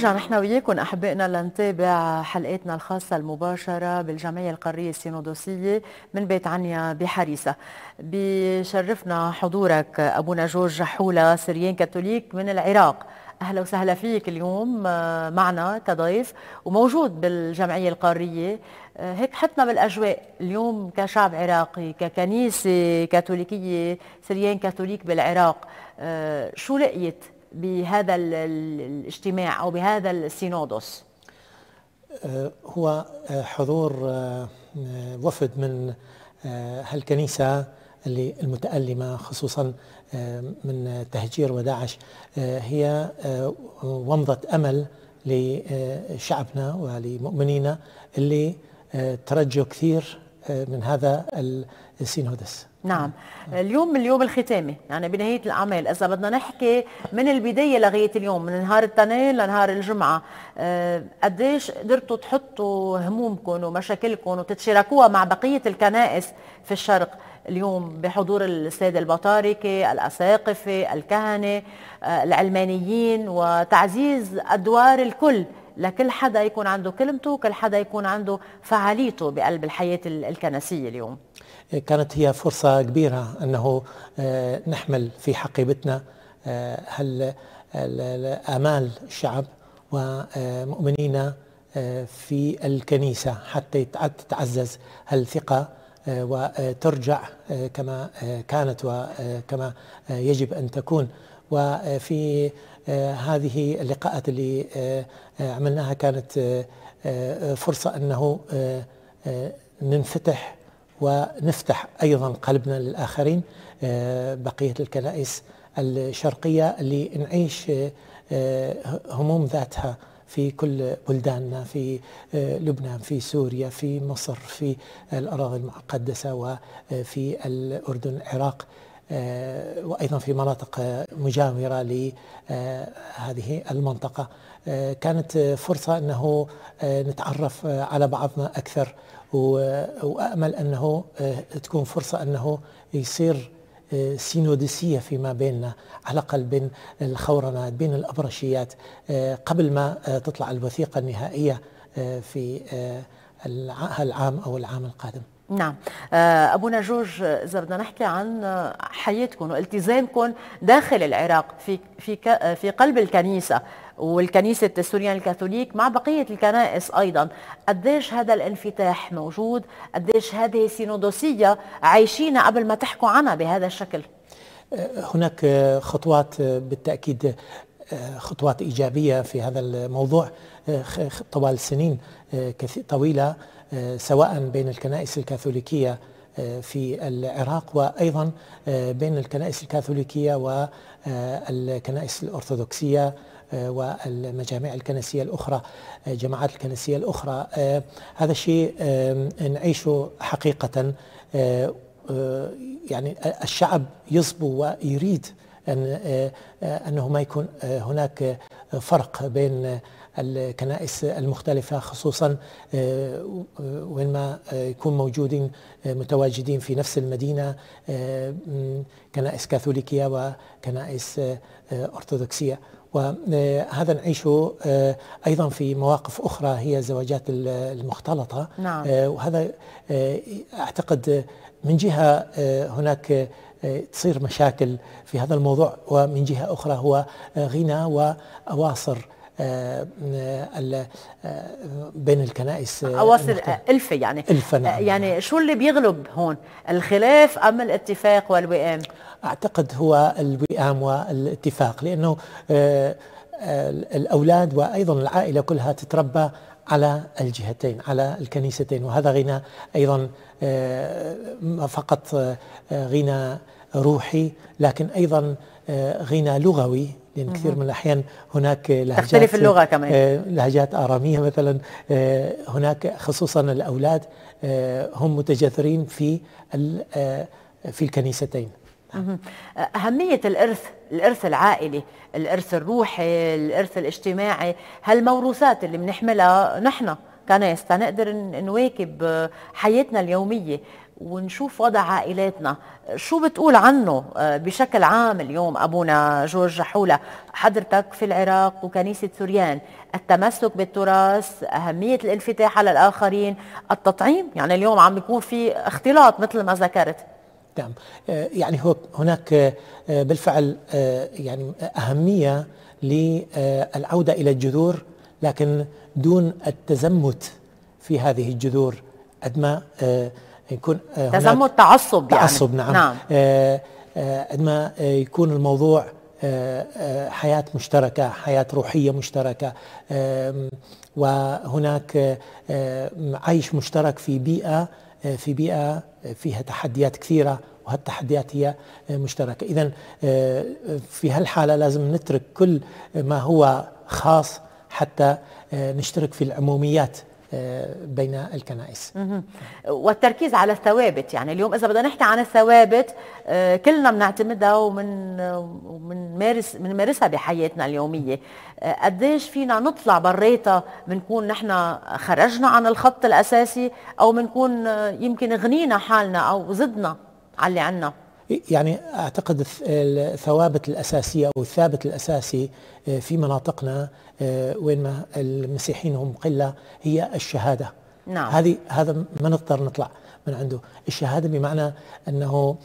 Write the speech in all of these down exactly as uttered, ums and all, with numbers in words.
نرجع نحن وياكم أحبائنا لنتابع حلقاتنا الخاصة المباشرة بالجمعية القارية السينودسية من بيت عنيا بحريصا. بشرفنا حضورك أبونا جورج جحّولا، سريان كاثوليك من العراق. أهلا وسهلا فيك اليوم معنا كضيف وموجود بالجمعية القارية. هيك حطنا بالأجواء اليوم كشعب عراقي، ككنيسة كاثوليكية، سريان كاثوليك بالعراق، شو لقيت بهذا الاجتماع أو بهذا السينودس؟ هو حضور وفد من هالكنيسة اللي المتألمة خصوصا من تهجير وداعش هي ومضة أمل لشعبنا ولمؤمنينا اللي ترجوا كثير من هذا السينودس. نعم، اليوم اليوم الختامي، يعني بنهاية الأعمال، إذا بدنا نحكي من البداية لغاية اليوم، من نهار الاثنين لنهار الجمعة، قديش قدرتوا تحطوا همومكم ومشاكلكم وتتشاركوها مع بقية الكنائس في الشرق اليوم بحضور السادة البطاركة، الأساقفة، الكهنة، العلمانيين، وتعزيز أدوار الكل، لكل حدا يكون عنده كلمته، كل حدا يكون عنده فعاليته بقلب الحياة الكنسية اليوم. كانت هي فرصة كبيرة أنه نحمل في حقيبتنا آمال الشعب ومؤمنينا في الكنيسة حتى تتعزز هالثقة وترجع كما كانت وكما يجب أن تكون. وفي هذه اللقاءات اللي عملناها كانت فرصة أنه ننفتح ونفتح أيضا قلبنا للآخرين بقية الكنائس الشرقية اللي نعيش هموم ذاتها في كل بلداننا، في لبنان، في سوريا، في مصر، في الأراضي المقدسة، وفي الأردن العراق، وأيضا في مناطق مجاورة لهذه المنطقة. كانت فرصة أنه نتعرف على بعضنا أكثر، وأأمل أنه تكون فرصة أنه يصير سينودسية فيما بيننا، على الأقل بين الخورنات، بين الأبرشيات، قبل ما تطلع الوثيقة النهائية في العام أو العام القادم. نعم أبونا جورج، إذا بدنا نحكي عن حياتكم والتزامكم داخل العراق في في في قلب الكنيسة والكنيسة السريان الكاثوليك مع بقية الكنائس أيضا، قديش هذا الانفتاح موجود؟ قديش هذه السينودسية عايشينها قبل ما تحكوا عنها بهذا الشكل؟ هناك خطوات بالتأكيد، خطوات إيجابية في هذا الموضوع طوال سنين طويلة، سواء بين الكنائس الكاثوليكية في العراق وأيضا بين الكنائس الكاثوليكية والكنائس الأرثوذكسية والمجامع الكنسية الأخرى، جماعات الكنسية الأخرى. هذا الشيء نعيشه حقيقة، يعني الشعب يصبو ويريد أن أنه ما يكون هناك فرق بين الكنائس المختلفة، خصوصا وينما يكون موجودين متواجدين في نفس المدينة كنائس كاثوليكية وكنائس أرثوذكسية. وهذا نعيشه أيضا في مواقف أخرى هي زواجات المختلطة. نعم. وهذا أعتقد من جهة هناك تصير مشاكل في هذا الموضوع، ومن جهة أخرى هو غنى وأواصر بين الكنائس، أواصر ألفة يعني ألفة. نعم. يعني شو اللي بيغلب هون، الخلاف أم الاتفاق والوئام؟ أعتقد هو الوئام والاتفاق، لأنه الأولاد وأيضا العائلة كلها تتربى على الجهتين، على الكنيستين، وهذا غنى أيضا فقط غنى روحي، لكن أيضا غنى لغوي، لأن كثير من الأحيان هناك لهجات تختلف اللغة كمان، لهجات آرامية مثلا. هناك خصوصا الأولاد هم متجذرين في في الكنيستين. أهمية الإرث، الإرث العائلي، الإرث الروحي، الإرث الاجتماعي، هالموروثات اللي بنحملها نحن كناس تنقدر نواكب حياتنا اليومية ونشوف وضع عائلاتنا. شو بتقول عنه بشكل عام اليوم أبونا جورج جحّولا، حضرتك في العراق وكنيسة سريان، التمسك بالتراث، أهمية الانفتاح على الآخرين، التطعيم، يعني اليوم عم بيكون في اختلاط مثل ما ذكرت. نعم، يعني هناك بالفعل يعني أهمية للعودة إلى الجذور، لكن دون التزمت في هذه الجذور قد ما يكون تزمت تعصب تعصب يعني. نعم, نعم. قد ما يكون الموضوع حياة مشتركة، حياة روحية مشتركة، وهناك عيش مشترك في بيئة في بيئة فيها تحديات كثيرة، وهالتحديات هي مشتركة. إذن في هالحالة لازم نترك كل ما هو خاص حتى نشترك في العموميات بين الكنائس. والتركيز على الثوابت، يعني اليوم إذا بدنا نحكي عن الثوابت كلنا بنعتمدها ومن ومنمارس بنمارسها بحياتنا اليومية، قديش فينا نطلع بريتها بنكون نحن خرجنا عن الخط الأساسي أو بنكون يمكن غنينا حالنا أو زدنا على اللي عنا؟ يعني أعتقد الثوابت الأساسية أو الثابت الأساسي في مناطقنا وين ما المسيحيين هم قلة هي الشهادة. نعم. هذه هذا ما نقدر نطلع من عنده، الشهادة بمعنى أنه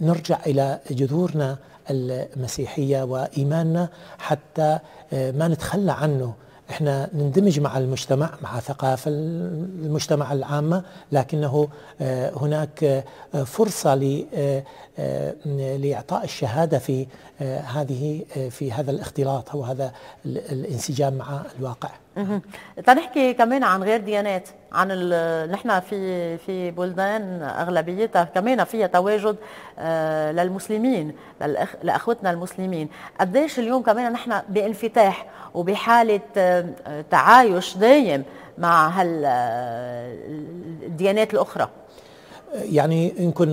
نرجع إلى جذورنا المسيحية وإيماننا حتى ما نتخلى عنه. احنا نندمج مع المجتمع، مع ثقافة المجتمع العامة، لكنه هناك فرصة لإعطاء الشهادة في هذه في هذا الاختلاط أو هذا الانسجام مع الواقع. تنحكي كمان عن غير ديانات، عن نحن في في بلدان اغلبيتها كمان فيها تواجد للمسلمين، لاخوتنا المسلمين، قديش اليوم كمان نحن بانفتاح وبحاله تعايش دايم مع هالديانات الاخرى؟ يعني يمكن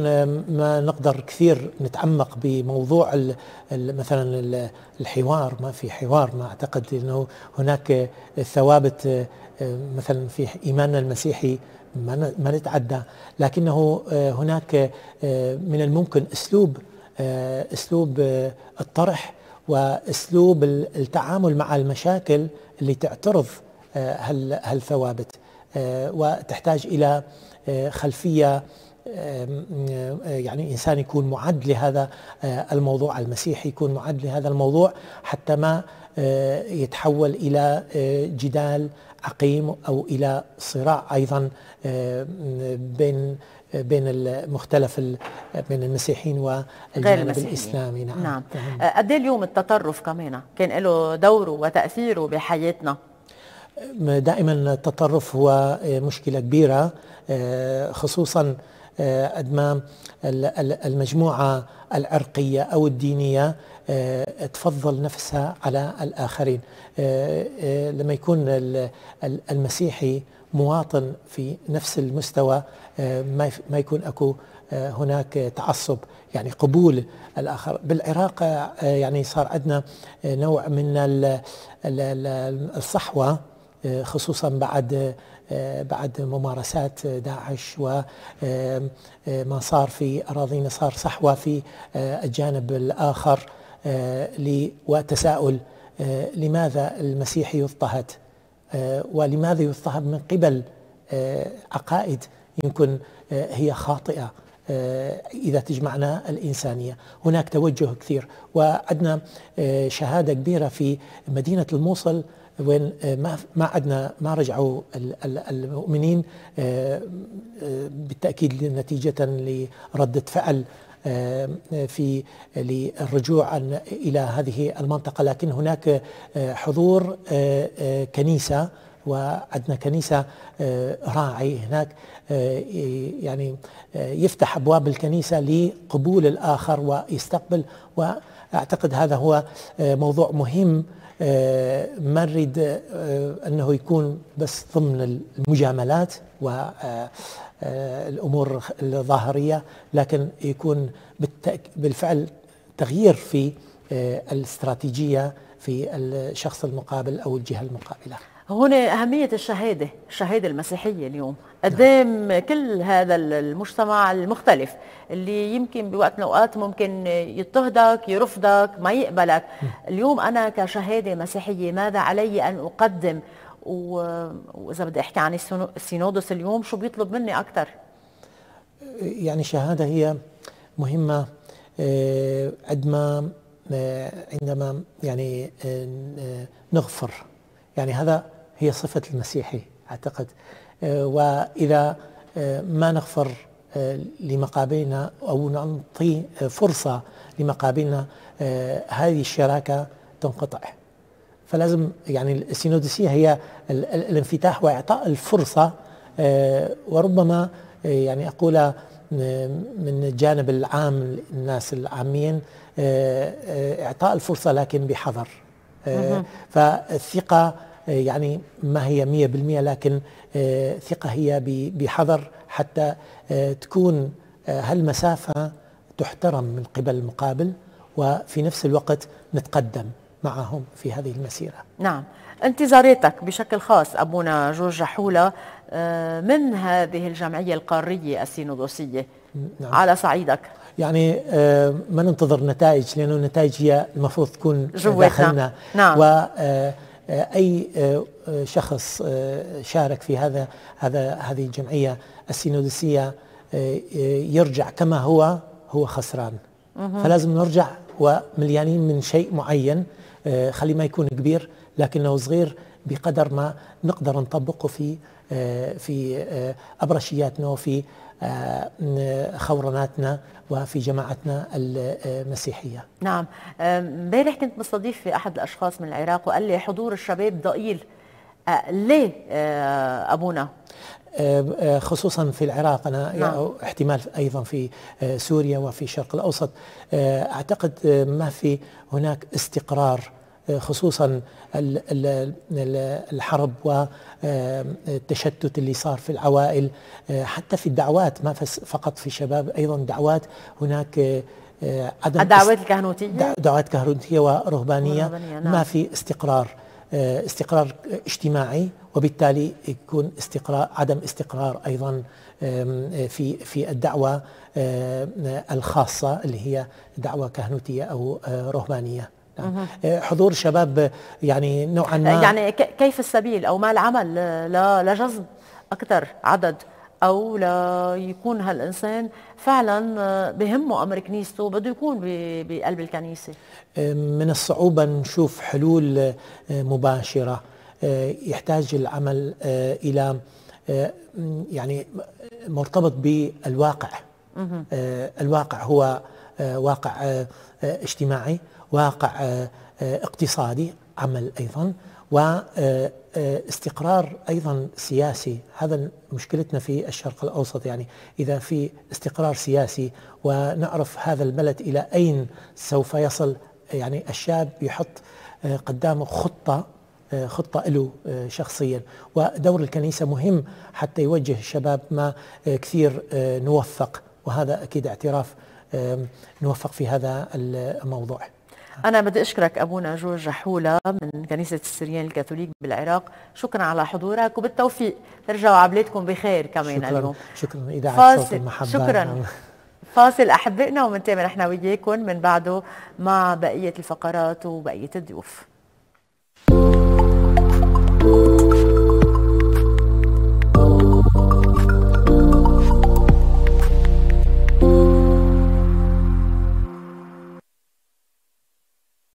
ما نقدر كثير نتعمق بموضوع ال مثلا الحوار، ما في حوار. ما اعتقد انه هناك ثوابت مثلا في ايماننا المسيحي ما نتعدى، لكنه هناك من الممكن اسلوب اسلوب الطرح واسلوب التعامل مع المشاكل اللي تعترض هالثوابت، وتحتاج الى خلفية يعني إنسان يكون معد لهذا الموضوع، المسيحي يكون معد لهذا الموضوع حتى ما يتحول إلى جدال عقيم أو إلى صراع أيضا بين بين المختلف بين المسيحيين والجانب الإسلامي. نعم. نعم. قد ايه اليوم التطرف كمان كان له دوره وتأثيره بحياتنا؟ دائما التطرف هو مشكلة كبيرة، خصوصا قد ما المجموعة العرقية أو الدينية تفضل نفسها على الآخرين. لما يكون المسيحي مواطن في نفس المستوى ما يكون أكو هناك تعصب، يعني قبول الآخر. بالعراق يعني صار عندنا نوع من الصحوة، خصوصا بعد بعد ممارسات داعش وما صار في أراضينا، صار صحوة في الجانب الآخر وتساؤل لماذا المسيحي يضطهد، ولماذا يضطهد من قبل عقائد يمكن هي خاطئة إذا تجمعنا الإنسانية. هناك توجه كثير، وعندنا شهادة كبيرة في مدينة الموصل وين ما ما عدنا ما رجعوا المؤمنين بالتأكيد نتيجة لردة فعل في للرجوع إلى هذه المنطقة، لكن هناك حضور كنيسة، وعندنا كنيسة راعي هناك يعني يفتح أبواب الكنيسة لقبول الآخر ويستقبل. وأعتقد هذا هو موضوع مهم، ما نريد أنه يكون بس ضمن المجاملات والأمور الظاهرية، لكن يكون بالفعل تغيير في الاستراتيجية في الشخص المقابل أو الجهة المقابلة. هنا أهمية الشهادة، الشهادة المسيحية اليوم قدام كل هذا المجتمع المختلف اللي يمكن بوقت من الأوقات ممكن يضطهدك، يرفضك، ما يقبلك. اليوم أنا كشهادة مسيحية ماذا علي أن أقدم؟ وإذا بدي أحكي عن السينودس اليوم شو بيطلب مني أكثر؟ يعني الشهادة هي مهمة قد ما عندما يعني نغفر، يعني هذا هي صفة المسيحي أعتقد، وإذا ما نغفر لمقابلنا أو نعطي فرصة لمقابلنا هذه الشراكة تنقطع. فلازم يعني السينودسية هي الانفتاح وإعطاء الفرصة، وربما يعني أقول من الجانب العام الناس العاميين إعطاء الفرصة لكن بحذر. فالثقة يعني ما هي مية بالمية، لكن ثقة هي بحذر حتى تكون هالمسافة تحترم من قبل المقابل، وفي نفس الوقت نتقدم معهم في هذه المسيرة. نعم، انتظاراتك بشكل خاص أبونا جورج جحّولا من هذه الجمعية القارية السينودسية؟ نعم. على صعيدك يعني ما ننتظر نتائج، لأنه النتائج هي المفروض تكون داخلنا. نعم. وأي شخص شارك في هذا هذا هذه الجمعية السينودسية يرجع كما هو هو خسران. مه. فلازم نرجع ومليانين من شيء معين، خلي ما يكون كبير لكنه صغير بقدر ما نقدر نطبقه في في أبرشياتنا وفي خورناتنا وفي جماعتنا المسيحية. نعم، امبارح كنت مستضيف في أحد الأشخاص من العراق وقال لي حضور الشباب ضئيل. ليه أبونا؟ خصوصا في العراق أنا. نعم. احتمال أيضا في سوريا وفي الشرق الأوسط، أعتقد ما في هناك استقرار، خصوصا الحرب والتشتت اللي صار في العوائل، حتى في الدعوات ما فقط في الشباب، أيضا دعوات هناك عدم الدعوات الكهنوتية، دعوات كهنوتية ورهبانية. نعم. ما في استقرار استقرار اجتماعي، وبالتالي يكون استقرار عدم استقرار أيضا في في الدعوة الخاصة اللي هي دعوة كهنوتية أو رهبانية. حضور شباب يعني نوعا ما، يعني كيف السبيل أو ما العمل لجذب أكثر عدد أو ليكون هالإنسان فعلا بهمه أمر كنيسته، بده يكون بقلب الكنيسة؟ من الصعوبة نشوف حلول مباشرة، يحتاج العمل إلى يعني مرتبط بالواقع. الواقع هو واقع اجتماعي، واقع اقتصادي، عمل أيضا، واستقرار أيضا سياسي. هذا مشكلتنا في الشرق الأوسط، يعني إذا في استقرار سياسي ونعرف هذا البلد إلى أين سوف يصل، يعني الشاب يحط قدامه خطة خطة له شخصيا، ودور الكنيسة مهم حتى يوجه الشباب. ما كثير نوفق، وهذا أكيد اعتراف نوفق في هذا الموضوع. أنا بدي أشكرك أبونا جورج جحّولا من كنيسة السريان الكاثوليك بالعراق، شكرا على حضورك وبالتوفيق ترجعوا على بلادكم بخير كمان. شكرا اليوم، شكرا إذاعة صوت المحبة. شكرا. فاصل أحبائنا ومنتابع نحن وياكم من بعده مع بقية الفقرات وبقية الضيوف.